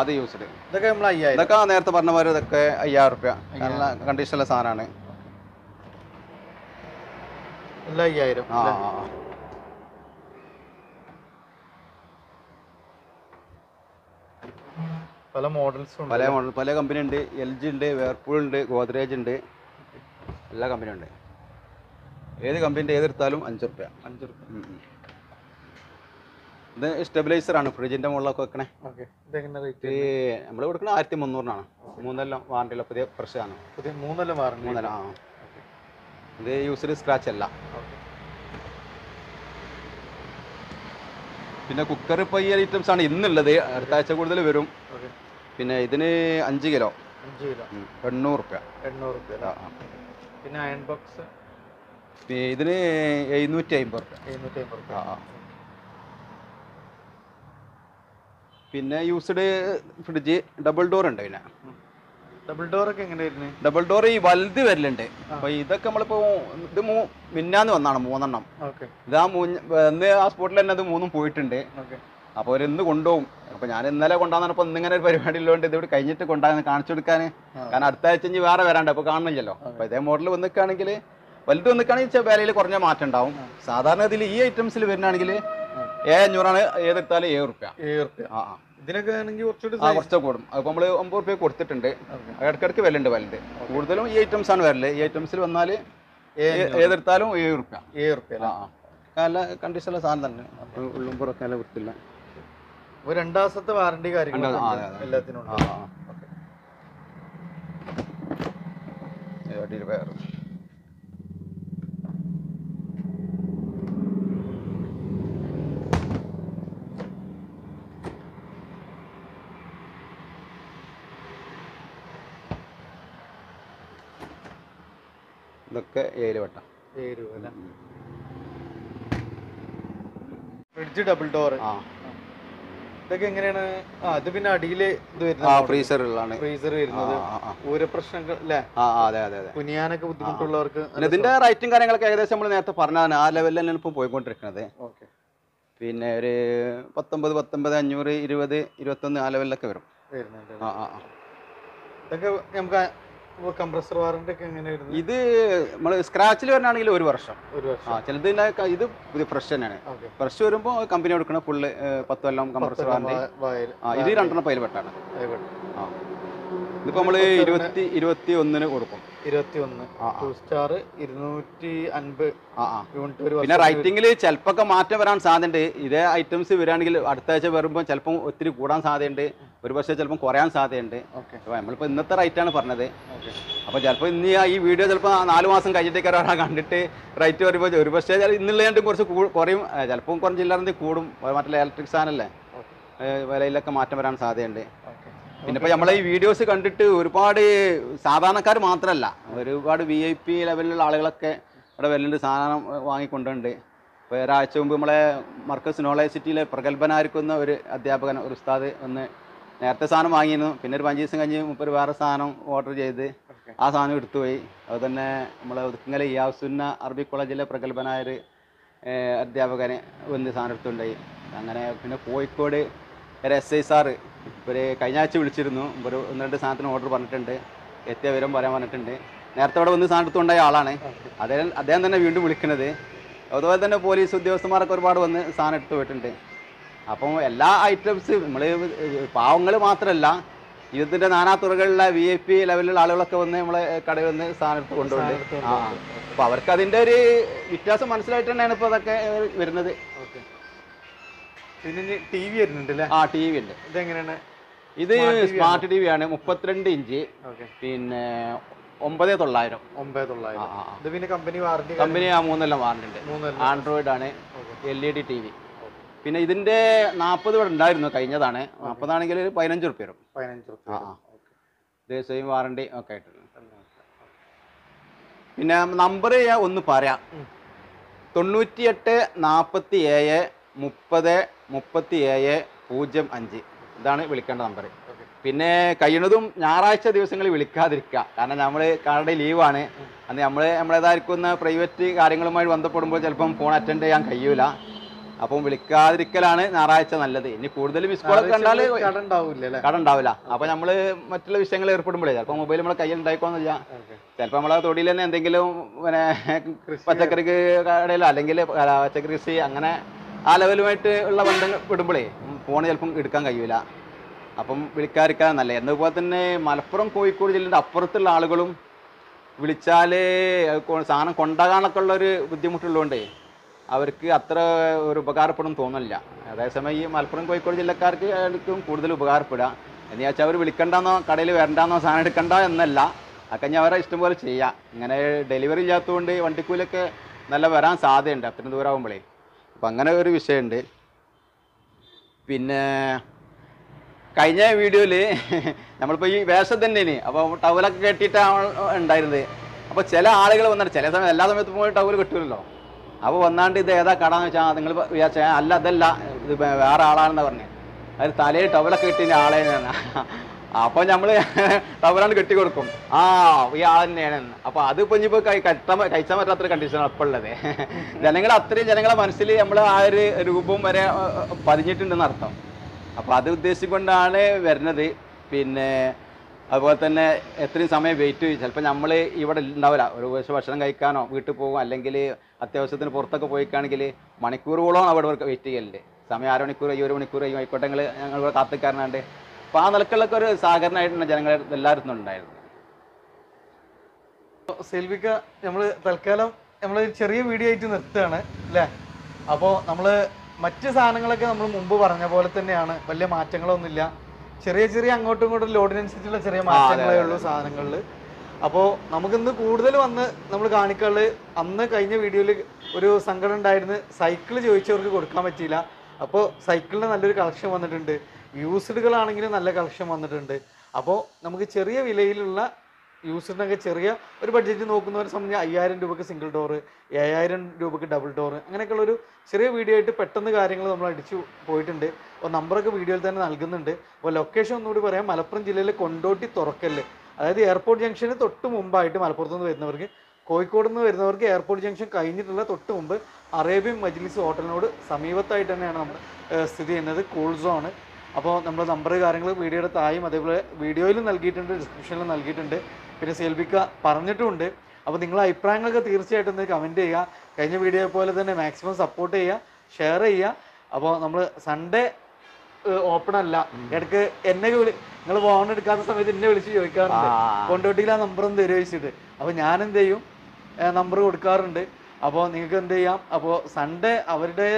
അത് യൂസ്ഡ് ഇതൊക്കെ നേരത്തെ പറഞ്ഞ പോലെ ഇതൊക്കെ 5,000 രൂപ നല്ല കണ്ടീഷനുള്ള സാധനമാണ്. ആ പല മോഡൽസ്, പല കമ്പനി ഉണ്ട്. LG ഉണ്ട്, വേർപൂൾ ഉണ്ട്, ഗോദ്രേജ് ഉണ്ട്, എല്ലാ കമ്പനി ഉണ്ട്. ഏത് കമ്പനിൻ്റെ ഏതെടുത്താലും 5 രൂപ. 5 രൂപ. ഇത് സ്റ്റെബിലൈസർ ആണ്, ഫ്രിഡ്ജിൻ്റെ മുകളിലൊക്കെ വെക്കണേ. നമ്മൾ കൊടുക്കണ 1,300 ആണ്. 3 കൊല്ലം വാറണ്ടിയുള്ള പുതിയ ഫ്രഷ് ആണ്. 3 കൊല്ലം വാറണ്ടി. 3 കൊല്ലം ആ. ഇത് യൂസിൽ സ്ക്രാച്ച് അല്ല. പിന്നെ കുക്കർ ഇപ്പോൾ ഈ ഐറ്റംസ് ആണ് ഇന്നുള്ളത്. അടുത്ത ആഴ്ച കൂടുതൽ വരും. പിന്നെ ഇതിന് 5 കിലോ 800 രൂപ. പിന്നെ അയൺ ബോക്സ് ഇതിന് 750 രൂപ. ആ. പിന്നെ യൂസ്ഡ് ഫ്രിഡ്ജ് ഡബിൾ ഡോർ ഉണ്ട്. പിന്നെ ഡബിൾ ഡോർ ഈ വലുത് വരലുണ്ട്. അപ്പൊ ഇതൊക്കെ നമ്മളിപ്പോ ഇത് മിന്നാന്ന് വന്നാണ് 3 എണ്ണം. ഇത് ആ ആ സ്പോട്ടിൽ തന്നെ അത് 3 പോയിട്ടുണ്ട്. അപ്പൊ അവരിന്ന് കൊണ്ടുപോകും. അപ്പൊ ഞാൻ ഇന്നലെ കൊണ്ടാന്നപ്പോ ഇന്നിങ്ങനെ ഒരു പരിപാടി ഉള്ളതുകൊണ്ട് ഇത് ഇവിടെ കഴിഞ്ഞിട്ട് കൊണ്ടാകുന്ന കാണിച്ചു കൊടുക്കാന്. കാരണം അടുത്ത ആഴ്ച ഇനി വേറെ വരാണ്ട് അപ്പൊ കാണുന്നില്ലല്ലോ. അപ്പൊ ഇതേ മോഡൽ വന്നിക്കുകയാണെങ്കിൽ വലുത് വന്നിക്കുകയാണെങ്കിൽ വിലയിൽ കുറഞ്ഞ മാറ്റം ഉണ്ടാവും. സാധാരണ ഇതിൽ ഈ ഐറ്റംസിൽ വരുന്നതാണെങ്കിൽ 7,500 ആണ്. ഏതെടുത്താലും 7 രൂപ. ആ ആ. ഇതിനൊക്കെ ആണെങ്കിൽ കുറച്ച് കൂടും. അപ്പോൾ നമ്മൾ 9 രൂപ കൊടുത്തിട്ടുണ്ട്. ഇടയ്ക്കിടയ്ക്ക് വരലുണ്ട്. വലുത് കൂടുതലും ഈ ഐറ്റംസാണ് വരല്. ഈ ഐറ്റംസിൽ വന്നാൽ ഏതെടുത്താലും 7 റുപ്യ. 7 റുപ്യ അല്ല, കണ്ടീഷനുള്ള സാധനം തന്നെ. അപ്പം ഉള്ളും പുറക്കാല വൃത്തില്ല. ഒരു 2 മാസത്തെ വാറണ്ടി കാര്യങ്ങൾ എല്ലാത്തിനും ഉണ്ട്. ഇതൊക്കെ 7 വട്ട. ഫ്രിഡ്ജ് ഡബിൾ ഡോർ ഇതൊക്കെ എങ്ങനെയാണ്? അത് പിന്നെ അടിയില് ഇത് വരുന്നത് ഫ്രീസറുകളാണ്. ഫ്രീസർ വരുന്നത് ഓരോ പ്രശ്നങ്ങൾ അല്ലേ? കുനിയാനൊക്കെ ബുദ്ധിമുട്ടുള്ളവർക്ക് ഇതിന്റെ റൈറ്റും കാര്യങ്ങളൊക്കെ ഏകദേശം നമ്മൾ നേരത്തെ പറഞ്ഞതാണ്. ആ ലെവലിൽ തന്നെയാണ് ഇപ്പം പോയിക്കൊണ്ടിരിക്കുന്നത്. ഓക്കെ, പിന്നെ ഒരു 19, 19,500, 20, 21 ആ ലെവലിലൊക്കെ വരും. ഇതൊക്കെ നമുക്ക് കംപ്രസർ വാറണ്ടി ഒക്കെ എങ്ങനെയായിരുന്നു? ഇത് നമ്മൾ സ്ക്രാച്ചിൽ വരണാണെങ്കിൽ 1 വർഷം. ചിലത് ഇത് ഫ്രഷ് തന്നെയാണ്. ഫ്രഷ് വരുമ്പോൾ കമ്പനി കൊടുക്കണ ഫുള്ള് 10 കൊല്ലം കംപ്രസർ വാറണ്ടി. ഇത് 2 എണ്ണം പൈൽവട്ടാണ്. ഇതിപ്പോ നമ്മള് 2021 കൊടുക്കും. 21 പിന്നെ റൈറ്റിംഗിൽ ചിലപ്പോ മാറ്റം വരാൻ സാധ്യതയുണ്ട്. ഇതേ ഐറ്റംസ് വരികയാണെങ്കിൽ അടുത്താഴ്ച വരുമ്പോൾ ചിലപ്പോൾ ഒത്തിരി കൂടാൻ സാധ്യതയുണ്ട്. ഒരു പക്ഷേ ചിലപ്പോൾ കുറയാൻ സാധ്യതയുണ്ട്. നമ്മളിപ്പോൾ ഇന്നത്തെ റൈറ്റാണ് പറഞ്ഞത്. അപ്പോൾ ചിലപ്പോൾ ഇന്ന് ഈ വീഡിയോ ചിലപ്പോൾ 4 മാസം കഴിഞ്ഞിട്ടേക്ക് ഒരാളെ കണ്ടിട്ട് റൈറ്റ് വരുമ്പോൾ ഒരു പക്ഷേ ഇന്നുള്ളതായിട്ട് കുറച്ച് കുറയും. ചിലപ്പോൾ കുറഞ്ഞ ഇല്ലാതെ കൂടും. മറ്റുള്ള ഇലക്ട്രിക് സാധനമല്ലേ, വിലയിലൊക്കെ മാറ്റം വരാൻ സാധ്യതയുണ്ട്. പിന്നെ ഇപ്പോൾ നമ്മളെ ഈ വീഡിയോസ് കണ്ടിട്ട് ഒരുപാട് സാധാരണക്കാർ മാത്രമല്ല, ഒരുപാട് VIP ലെവലിലുള്ള ആളുകളൊക്കെ ഇവിടെ വരലുണ്ട്, സാധനം വാങ്ങിക്കൊണ്ടുണ്ട്. ഇപ്പോൾ ഒരാഴ്ച മുമ്പ് നമ്മളെ മർക്കസ് നോളേജ് സിറ്റിയിലെ പ്രഗത്ഭനായിരിക്കുന്ന ഒരു അധ്യാപകൻ, ഒരു ഉസ്താദ് വന്ന് നേരത്തെ സാധനം വാങ്ങിയിരുന്നു. പിന്നെ ഒരു 5 ദിവസം കഴിഞ്ഞ് മുപ്പത് വേറെ സാധനം ഓർഡർ ചെയ്ത് ആ സാധനം എടുത്തുപോയി. അതുതന്നെ നമ്മളെ ഒതുക്കങ്ങലെ യാസുന്ന അറബി കോളേജിലെ പ്രഗത്ഭനായൊരു അധ്യാപകന് വന്ന് സാധനം എടുത്തുണ്ടായി. അങ്ങനെ പിന്നെ കോഴിക്കോട് ഒരു SI സാറ് ഇവർ കഴിഞ്ഞ ആഴ്ച വിളിച്ചിരുന്നു. ഒരു 1-2 സാധനത്തിന് ഓർഡർ പറഞ്ഞിട്ടുണ്ട്, എത്തിയ വിവരം പറയാൻ പറഞ്ഞിട്ടുണ്ട്. നേരത്തെ അവിടെ വന്ന് സാധനം എടുത്തുകൊണ്ടായ ആളാണ്. അദ്ദേഹം തന്നെ വീണ്ടും വിളിക്കുന്നത്. അതുപോലെ തന്നെ പോലീസ് ഉദ്യോഗസ്ഥന്മാരൊക്കെ ഒരുപാട് വന്ന് സാധനം എടുത്തു പോയിട്ടുണ്ട്. അപ്പം എല്ലാ ഐറ്റംസ് നമ്മൾ പാവങ്ങൾ മാത്രമല്ല, ജീവിതത്തിൻ്റെ നാനാത്തുറകളിലെ VIP ലെവലിലുള്ള ആളുകളൊക്കെ വന്ന് നമ്മളെ കടയിൽ വന്ന് സാധനം എടുത്ത് കൊണ്ടുപോകുന്നുണ്ട്. അപ്പോൾ അവർക്ക് അതിൻ്റെ ഒരു വ്യത്യാസം മനസ്സിലായിട്ട് തന്നെയാണ് ഇപ്പോൾ അതൊക്കെ വരുന്നത്. പിന്നെ TV വരുന്നുണ്ട് അല്ലേ? ആ TV ഉണ്ട്. ഇതെങ്ങനെയാണ്? ഇത് സ്മാർട്ട് TV ആണ്, 32 ഇഞ്ച്. പിന്നെ 9,900. 9,900. ഇത് പിന്നെ കമ്പനി വാറണ്ടി, കമ്പനി 3 കൊല്ലം വാറണ്ടി ഉണ്ട്. ആൻഡ്രോയിഡ് ആണ്, LED TV. പിന്നെ ഇതിന്റെ 40 ഇവിടെ ഉണ്ടായിരുന്നു, കഴിഞ്ഞതാണ്. 40 ആണെങ്കിൽ 15 റുപ്യ വരും. 15 റുപ്യ. ഇത് സെയിം വാറണ്ടി ഒക്കെ ആയിട്ടുണ്ട്. പിന്നെ നമ്പർ ഞാൻ ഒന്ന് പറയാം. 98 47 30 37 05 ഇതാണ് വിളിക്കേണ്ട നമ്പർ. പിന്നെ കഴിയുന്നതും ഞായറാഴ്ച ദിവസങ്ങളിൽ വിളിക്കാതിരിക്കുക. കാരണം നമ്മൾ കാരുടെ ലീവാണ്. അന്ന് നമ്മളേതായിരിക്കുന്ന പ്രൈവറ്റ് കാര്യങ്ങളുമായി ബന്ധപ്പെടുമ്പോൾ ചിലപ്പം ഫോൺ അറ്റൻഡ് ചെയ്യാൻ കഴിയൂല. അപ്പം വിളിക്കാതിരിക്കലാണ് ഞായറാഴ്ച നല്ലത്. ഇനി കൂടുതൽ മിസ് കോളൊക്കെ കണ്ടാൽ കടണ്ടാവില്ല. അപ്പം നമ്മൾ മറ്റുള്ള വിഷയങ്ങൾ ഏർപ്പെടുമ്പോഴേ ചിലപ്പോൾ മൊബൈൽ നമ്മളെ കയ്യിൽ ഉണ്ടായിക്കോന്നില്ല. ചിലപ്പോൾ നമ്മളെ തൊടിയിൽ തന്നെ എന്തെങ്കിലും പിന്നെ പച്ചക്കറി കടയിലോ അല്ലെങ്കിൽ പച്ചക്കറി കൃഷി അങ്ങനെ ആ ലെവലുമായിട്ട് ഉള്ള ബന്ധങ്ങൾ വിടുമ്പോഴേ ഫോണ് ചിലപ്പം എടുക്കാൻ കഴിയൂല. അപ്പം വിളിക്കാതിരിക്കാൻ നല്ല. എന്നതുപോലെ തന്നെ മലപ്പുറം കോഴിക്കോട് ജില്ലയുടെ അപ്പുറത്തുള്ള ആളുകളും വിളിച്ചാൽ സാധനം കൊണ്ടാകാനൊക്കെ ഉള്ളൊരു ബുദ്ധിമുട്ടുള്ളതുകൊണ്ട് അവർക്ക് അത്ര ഒരു ഉപകാരപ്പെടും തോന്നില്ല. അതേസമയം ഈ മലപ്പുറം കോഴിക്കോട് ജില്ലക്കാർക്ക് ആയിരിക്കും കൂടുതൽ ഉപകാരപ്പെടുക. എന്ന് വെച്ചാൽ അവർ വിളിക്കണ്ടെന്നോ കടയിൽ വരണ്ടെന്നോ സാധനം എടുക്കണ്ട എന്നല്ല, അതൊക്കെ ഞാൻ അവരെ ഇഷ്ടം പോലെ ചെയ്യാം. ഇങ്ങനെ ഡെലിവറി ഇല്ലാത്തതുകൊണ്ട് വണ്ടിക്കൂലൊക്കെ നല്ല വരാൻ സാധ്യതയുണ്ട് അത്രയും ദൂരമാകുമ്പോഴേ. അപ്പം അങ്ങനെ ഒരു വിഷയമുണ്ട്. പിന്നെ കഴിഞ്ഞ വീഡിയോയിൽ നമ്മളിപ്പോൾ ഈ വേഷം തന്നെയാണ്, അപ്പോൾ ടവലൊക്കെ കെട്ടിയിട്ടാണ് ഉണ്ടായിരുന്നത്. അപ്പോൾ ചില ആളുകൾ വന്നിട്ട് ചില സമയം എല്ലാ സമയത്തും പോയി ടവൽ കിട്ടുമല്ലോ. അപ്പോൾ വന്നാണ്ട് ഇത് ഏതാ കടാന്ന് വെച്ചാൽ നിങ്ങൾ വിചാരിച്ച അല്ല, അതല്ല, ഇത് വേറെ ആളാണെന്ന് പറഞ്ഞ് അത് തലയിൽ ടവലൊക്കെ കെട്ടിൻ്റെ ആളെ തന്നെയാണ്. അപ്പോൾ നമ്മൾ ടവലാണ് കെട്ടി കൊടുക്കും, ആ ഈ ആൾ തന്നെയാണ്. അപ്പോൾ അതിപ്പോൾ ഇനിയിപ്പോൾ കഴിച്ചാൽ പറ്റാത്തൊരു കണ്ടീഷനാണ് ഇപ്പോൾ ഉള്ളത്. അത്രയും ജനങ്ങളെ മനസ്സിൽ നമ്മൾ ആ ഒരു രൂപം വരെ പതിഞ്ഞിട്ടുണ്ടെന്ന് അർത്ഥം. അപ്പോൾ അത് ഉദ്ദേശിച്ചുകൊണ്ടാണ് വരുന്നത്. പിന്നെ അതുപോലെ തന്നെ എത്രയും സമയം വെയിറ്റ് ചെയ്യും. ചിലപ്പോൾ നമ്മൾ ഇവിടെ ഉണ്ടാവില്ല, ഒരു ദിവസം ഭക്ഷണം കഴിക്കാനോ വീട്ടിൽ പോകും, അല്ലെങ്കിൽ അത്യാവശ്യത്തിന് പുറത്തൊക്കെ പോയിക്കാണെങ്കിൽ മണിക്കൂറുകളോളം അവിടെ വെയിറ്റ് ചെയ്യലുണ്ട്. സമയം 6 മണിക്കൂർ കഴിയും, 1 മണിക്കൂർ കഴിയും, ആയിക്കോട്ടെ ഞങ്ങൾ ഇവിടെ കാത്തുകാരനാണ്ട്. അപ്പോൾ ആ നിലക്കുള്ളൊക്കെ ഒരു സഹകരണമായിട്ടാണ് ജനങ്ങൾ എല്ലാവരും ഉണ്ടായിരുന്നത്. സെൽവിക, നമ്മൾ തൽക്കാലം നമ്മൾ ചെറിയ വീഡിയോ ആയിട്ട് നിർത്തുകയാണ് അല്ലേ? അപ്പോൾ നമ്മൾ മറ്റ് സാധനങ്ങളൊക്കെ നമ്മൾ മുമ്പ് പറഞ്ഞ പോലെ തന്നെയാണ്, വലിയ മാറ്റങ്ങളൊന്നുമില്ല, ചെറിയ ചെറിയ അങ്ങോട്ടും ഇങ്ങോട്ടും ലോഡിനനുസരിച്ചുള്ള ചെറിയ മാറ്റങ്ങളേ ഉള്ളൂ സാധനങ്ങളിൽ. അപ്പോൾ നമുക്കിന്ന് കൂടുതൽ വന്ന് നമ്മൾ കാണിക്കാള്, അന്ന് കഴിഞ്ഞ വീഡിയോയിൽ ഒരു സംഘടന ഉണ്ടായിരുന്നു, സൈക്കിൾ ചോദിച്ചവർക്ക് കൊടുക്കാൻ പറ്റിയില്ല, അപ്പോൾ സൈക്കിളിന് നല്ലൊരു കളക്ഷൻ വന്നിട്ടുണ്ട്, യൂസ്ഡുകളാണെങ്കിലും നല്ല കളക്ഷൻ വന്നിട്ടുണ്ട്. അപ്പോൾ നമുക്ക് ചെറിയ വിലയിലുള്ള യൂസറിനൊക്കെ ചെറിയ ഒരു ബഡ്ജറ്റ് നോക്കുന്നവരെ സംബന്ധിച്ച് 5000 രൂപയ്ക്ക് സിംഗിൾ ഡോറ്, 7000 രൂപയ്ക്ക് ഡബിൾ ഡോറ്, അങ്ങനെയൊക്കെയുള്ളൊരു ചെറിയ വീഡിയോ ആയിട്ട് പെട്ടെന്ന് കാര്യങ്ങൾ നമ്മൾ അടിച്ചു പോയിട്ടുണ്ട്. അപ്പോൾ നമ്പറൊക്കെ വീഡിയോയിൽ തന്നെ നൽകുന്നുണ്ട്. അപ്പോൾ ലൊക്കേഷൻ ഒന്നുകൂടി പറയാം, മലപ്പുറം ജില്ലയിലെ കൊണ്ടോട്ടി തുറക്കല്, അതായത് എയർപോർട്ട് ജംഗ്ഷന് തൊട്ട് മുമ്പായിട്ട് മലപ്പുറത്തു നിന്ന് വരുന്നവർക്ക്, കോഴിക്കോട് നിന്ന് വരുന്നവർക്ക് എയർപോർട്ട് ജംഗ്ഷൻ കഴിഞ്ഞിട്ടുള്ള തൊട്ട് മുമ്പ് അറേബ്യൻ മജ്ലിസ് ഹോട്ടലിനോട് സമീപത്തായിട്ട് തന്നെയാണ് നമ്മൾ സ്ഥിതി ചെയ്യുന്നത്, കൂൾ സോണ്. അപ്പോൾ നമ്മൾ നമ്പർ കാര്യങ്ങൾ വീഡിയോയുടെ തായും അതേപോലെ വീഡിയോയിലും നൽകിയിട്ടുണ്ട്, ഡിസ്ക്രിപ്ഷനിലും നൽകിയിട്ടുണ്ട്, പിന്നെ സെൽബിക്ക പറഞ്ഞിട്ടുമുണ്ട്. അപ്പോൾ നിങ്ങളെ അഭിപ്രായങ്ങളൊക്കെ തീർച്ചയായിട്ടും ഒന്ന് കമൻറ്റ് ചെയ്യുക, കഴിഞ്ഞ വീഡിയോ പോലെ തന്നെ മാക്സിമം സപ്പോർട്ട് ചെയ്യുക, ഷെയർ ചെയ്യുക. അപ്പോൾ നമ്മൾ സൺഡേ ഓപ്പൺ അല്ല, ഇടയ്ക്ക് എന്നെ നിങ്ങൾ ഫോൺ എടുക്കാത്ത സമയത്ത് എന്നെ വിളിച്ച് ചോദിക്കാറുണ്ട്, കൊണ്ടോട്ടിയിൽ ആ നമ്പറൊന്നും തരുമോ വെച്ചിട്ട്. അപ്പോൾ ഞാൻ എന്ത് ചെയ്യും, നമ്പർ കൊടുക്കാറുണ്ട്. അപ്പോൾ നിങ്ങൾക്ക് എന്ത് ചെയ്യാം, അപ്പോൾ സൺഡേ അവരുടെ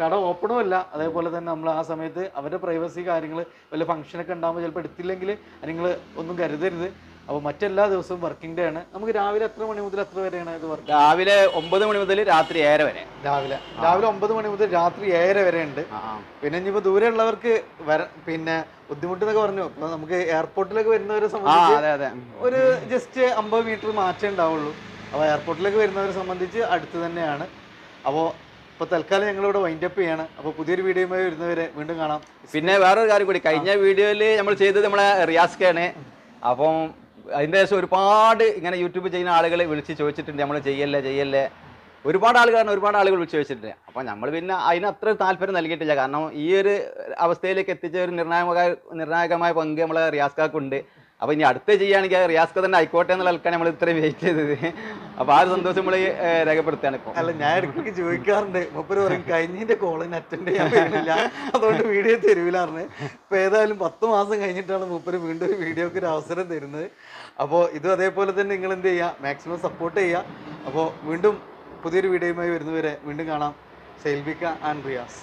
കട ഓപ്പണും അല്ല, അതേപോലെ തന്നെ നമ്മൾ ആ സമയത്ത് അവരുടെ പ്രൈവസി കാര്യങ്ങൾ, വല്ല ഫംഗ്ഷനൊക്കെ ഉണ്ടാകുമ്പോൾ ചിലപ്പോൾ എടുത്തില്ലെങ്കിൽ നിങ്ങൾ ഒന്നും കരുതരുത്. അപ്പോൾ മറ്റെല്ലാ ദിവസവും വർക്കിംഗ് ഡേ ആണ്. നമുക്ക് രാവിലെ എത്ര മണി മുതൽ എത്ര വരെയാണ് ഇത് വർക്ക്? രാവിലെ 9 മണി മുതൽ രാത്രി 7 വരെ. രാവിലെ 9 മണി മുതൽ രാത്രി 7 വരെ ഉണ്ട്. പിന്നെ ഇനിയിപ്പോൾ ദൂരെ ഉള്ളവർക്ക് പിന്നെ ബുദ്ധിമുട്ടെന്നൊക്കെ പറഞ്ഞു, നമുക്ക് എയർപോർട്ടിലേക്ക് വരുന്നവരെ സംബന്ധിച്ച് ഒരു ജസ്റ്റ് 50 മീറ്റർ മാറ്റേ ഉണ്ടാവുള്ളൂ. അപ്പോൾ എയർപോർട്ടിലേക്ക് വരുന്നവരെ സംബന്ധിച്ച് അടുത്ത് തന്നെയാണ്. അപ്പോൾ അപ്പോൾ തൽക്കാലം ഞങ്ങളിവിടെ വൈൻഡപ്പ് ചെയ്യാണ്. അപ്പോൾ പുതിയൊരു വീഡിയോയുമായി വരുന്നവരെ വീണ്ടും കാണാം. പിന്നെ വേറൊരു കാര്യം കൂടി, കഴിഞ്ഞ വീഡിയോയിൽ നമ്മൾ ചെയ്തത് നമ്മളെ റിയാസ്ക്കാണ്. അപ്പം അതിൻ്റെ ശേഷം ഒരുപാട് ഇങ്ങനെ യൂട്യൂബ് ചെയ്യുന്ന ആളുകൾ വിളിച്ച് ചോദിച്ചിട്ടുണ്ട്, നമ്മൾ ചെയ്യല്ലേ ഒരുപാട് ആളുകൾ വിളിച്ച് ചോദിച്ചിട്ടുണ്ട്. അപ്പം നമ്മൾ പിന്നെ അതിന് അത്ര താല്പര്യം നൽകിയിട്ടില്ല, കാരണം ഈ ഒരു അവസ്ഥയിലേക്ക് എത്തിച്ച ഒരു നിർണായകമായ പങ്ക് നമ്മളെ റിയാസ്ക്കാക്കുണ്ട്. അപ്പോൾ ഇനി അടുത്ത് ചെയ്യുകയാണെങ്കിൽ റിയാസ്ക്ക് തന്നെ ആയിക്കോട്ടെ എന്നുള്ള ആൾക്കാണ് നമ്മൾ ഇത്രയും വെയിറ്റ് ചെയ്തത്. അപ്പോൾ ആ ഒരു സന്തോഷം നമ്മൾ രേഖപ്പെടുത്തുകയാണ്. ഇപ്പോൾ അല്ല, ഞാൻ ഇടയ്ക്ക് ചോദിക്കാറുണ്ട്, മുപ്പര് പറയും കഴിഞ്ഞതിൻ്റെ കോളിന് അറ്റൻഡ് ചെയ്യാൻ പറ്റില്ല, അതുകൊണ്ട് വീഡിയോ തരുവില്ലായിരുന്നു. ഇപ്പോൾ ഏതായാലും 10 മാസം കഴിഞ്ഞിട്ടാണ് മുപ്പര് വീണ്ടും ഒരു വീഡിയോക്ക് ഒരു അവസരം തരുന്നത്. അപ്പോൾ ഇതും അതേപോലെ തന്നെ നിങ്ങൾ എന്ത് ചെയ്യുക, മാക്സിമം സപ്പോർട്ട് ചെയ്യുക. അപ്പോൾ വീണ്ടും പുതിയൊരു വീഡിയോയുമായി വരുന്നവരെ വീണ്ടും കാണാം. സെൽവിക ആൻഡ് റിയാസ്.